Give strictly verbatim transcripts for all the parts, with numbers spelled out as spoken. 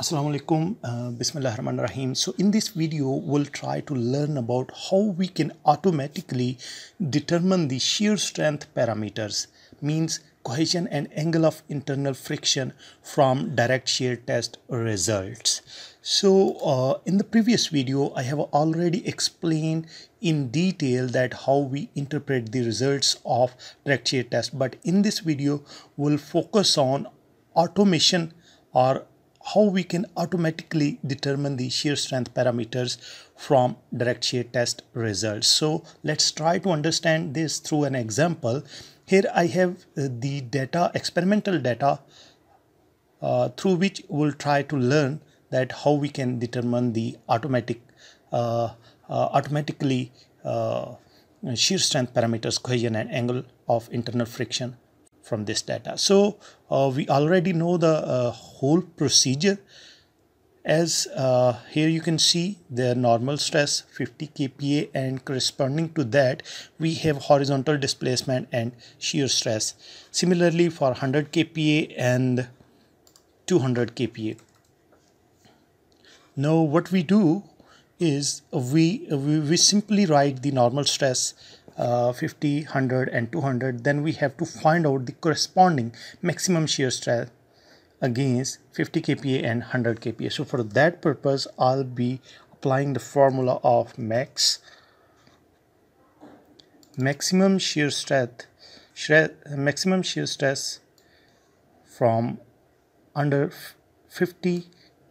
Assalamualaikum, uh, Bismillahirrahmanirrahim. So in this video, we'll try to learn about how we can automatically determine the shear strength parameters, means cohesion and angle of internal friction from direct shear test results. So uh, in the previous video, I have already explained in detail that how we interpret the results of direct shear test. But in this video, we'll focus on automation or how we can automatically determine the shear strength parameters from direct shear test results. So let's try to understand this through an example. Here I have the data, experimental data, uh, through which we'll try to learn that how we can determine the automatic, uh, uh, automatically uh, shear strength parameters, cohesion and angle of internal friction from this data. So uh, we already know the uh, whole procedure. As uh, here you can see the normal stress fifty K P A, and corresponding to that we have horizontal displacement and shear stress. Similarly for one hundred K P A and two hundred K P A. Now what we do is we we, we simply write the normal stress Uh, fifty, one hundred and two hundred, then we have to find out the corresponding maximum shear stress against fifty K P A and one hundred K P A. So for that purpose, I'll be applying the formula of max, maximum shear strength, shred, maximum shear stress from under fifty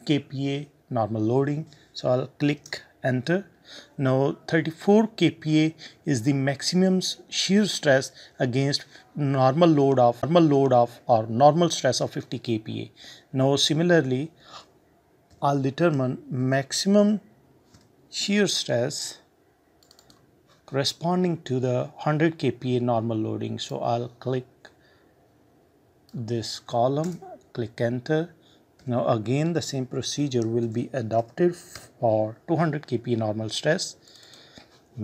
K P A normal loading. So I'll click enter. Now thirty-four K P A is the maximum shear stress against normal load of normal load of or normal stress of fifty K P A. Now similarly, I'll determine maximum shear stress corresponding to the one hundred K P A normal loading. So I'll click this column, click enter. Now again the same procedure will be adopted for two hundred K P A normal stress,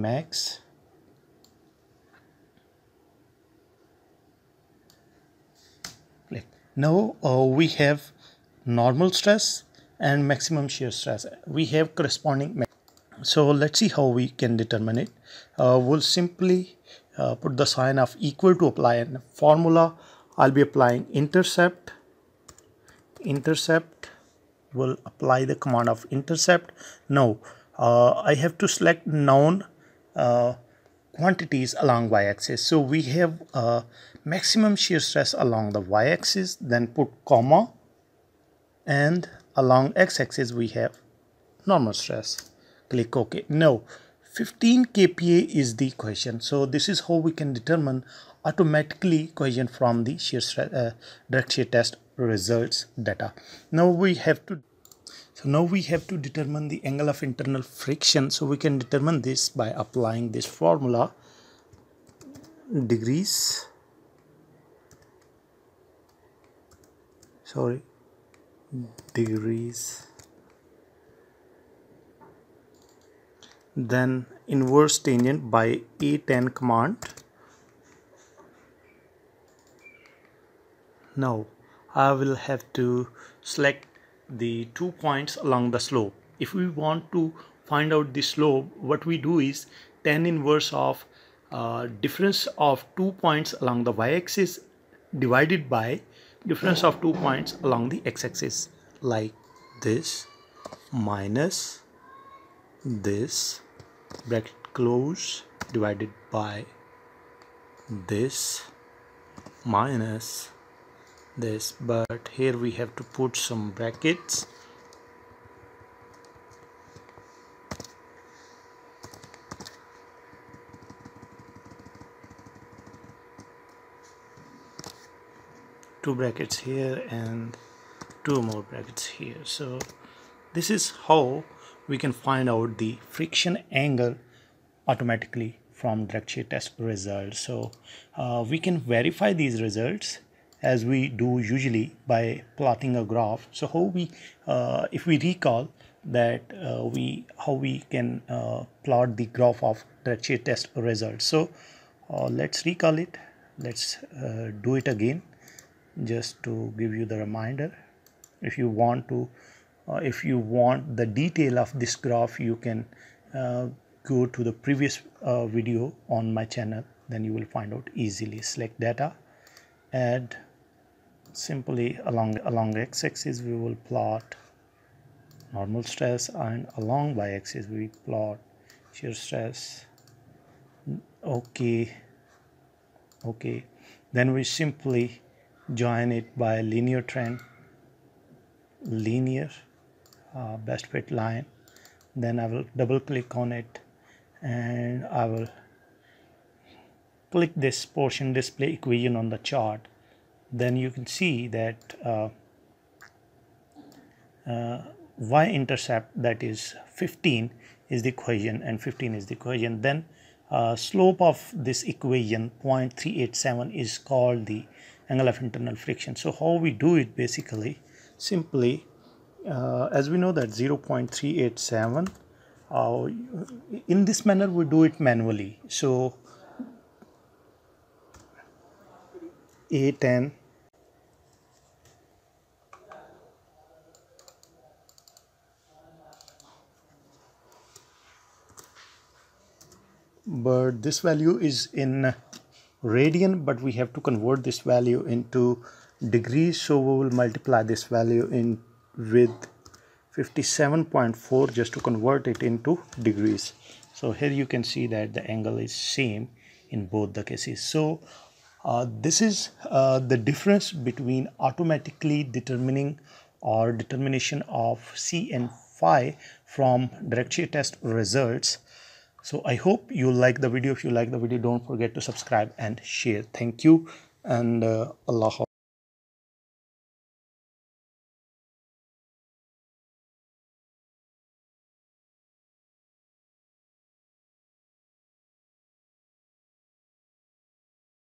max, click. Now uh, we have normal stress and maximum shear stress. We have corresponding. So let's see how we can determine it. Uh, we'll simply uh, put the sign of equal to apply a formula. I'll be applying intercept. Intercept will apply the command of intercept. Now uh, I have to select known uh, quantities along y-axis. So we have uh, maximum shear stress along the y-axis, then put comma, and along x-axis we have normal stress. Click OK. Now fifteen K P A is the cohesion. So this is how we can determine automatically cohesion from the shear stress, uh, direct shear test results data. Now we have to so now we have to determine the angle of internal friction. So we can determine this by applying this formula, degrees sorry degrees then inverse tangent by A ten command. Now I will have to select the two points along the slope. If we want to find out the slope, what we do is tan inverse of uh, difference of two points along the y-axis divided by difference of two points along the x-axis, like this, minus this, bracket close, divided by this, minus this, but here we have to put some brackets, two brackets here and two more brackets here. So this is how we can find out the friction angle automatically from direct shear test results. So uh, we can verify these results as we do usually by plotting a graph. So how we, uh, if we recall that uh, we, how we can uh, plot the graph of direct shear test results. So uh, let's recall it. Let's uh, do it again, just to give you the reminder. If you want to uh, if you want the detail of this graph, you can uh, go to the previous uh, video on my channel, then you will find out easily. Select data, add, simply along along x-axis we will plot normal stress, and along y-axis we plot shear stress. Okay, okay, then we simply join it by linear trend, linear uh, best fit line. Then I will double click on it and I will click this portion display equation on the chart. Then you can see that uh, uh, y-intercept, that is fifteen, is the equation, and fifteen is the equation. Then uh, slope of this equation zero point three eight seven is called the angle of internal friction. So how we do it basically, simply uh, as we know that zero point three eight seven, uh, in this manner we do it manually. So A ten but this value is in radian, but we have to convert this value into degrees, so we will multiply this value in with fifty-seven point four just to convert it into degrees. So here you can see that the angle is same in both the cases. So Uh, this is uh, the difference between automatically determining or determination of C and phi from direct shear test results. So I hope you like the video. If you like the video, don't forget to subscribe and share. Thank you, and uh, Allah Hafiz.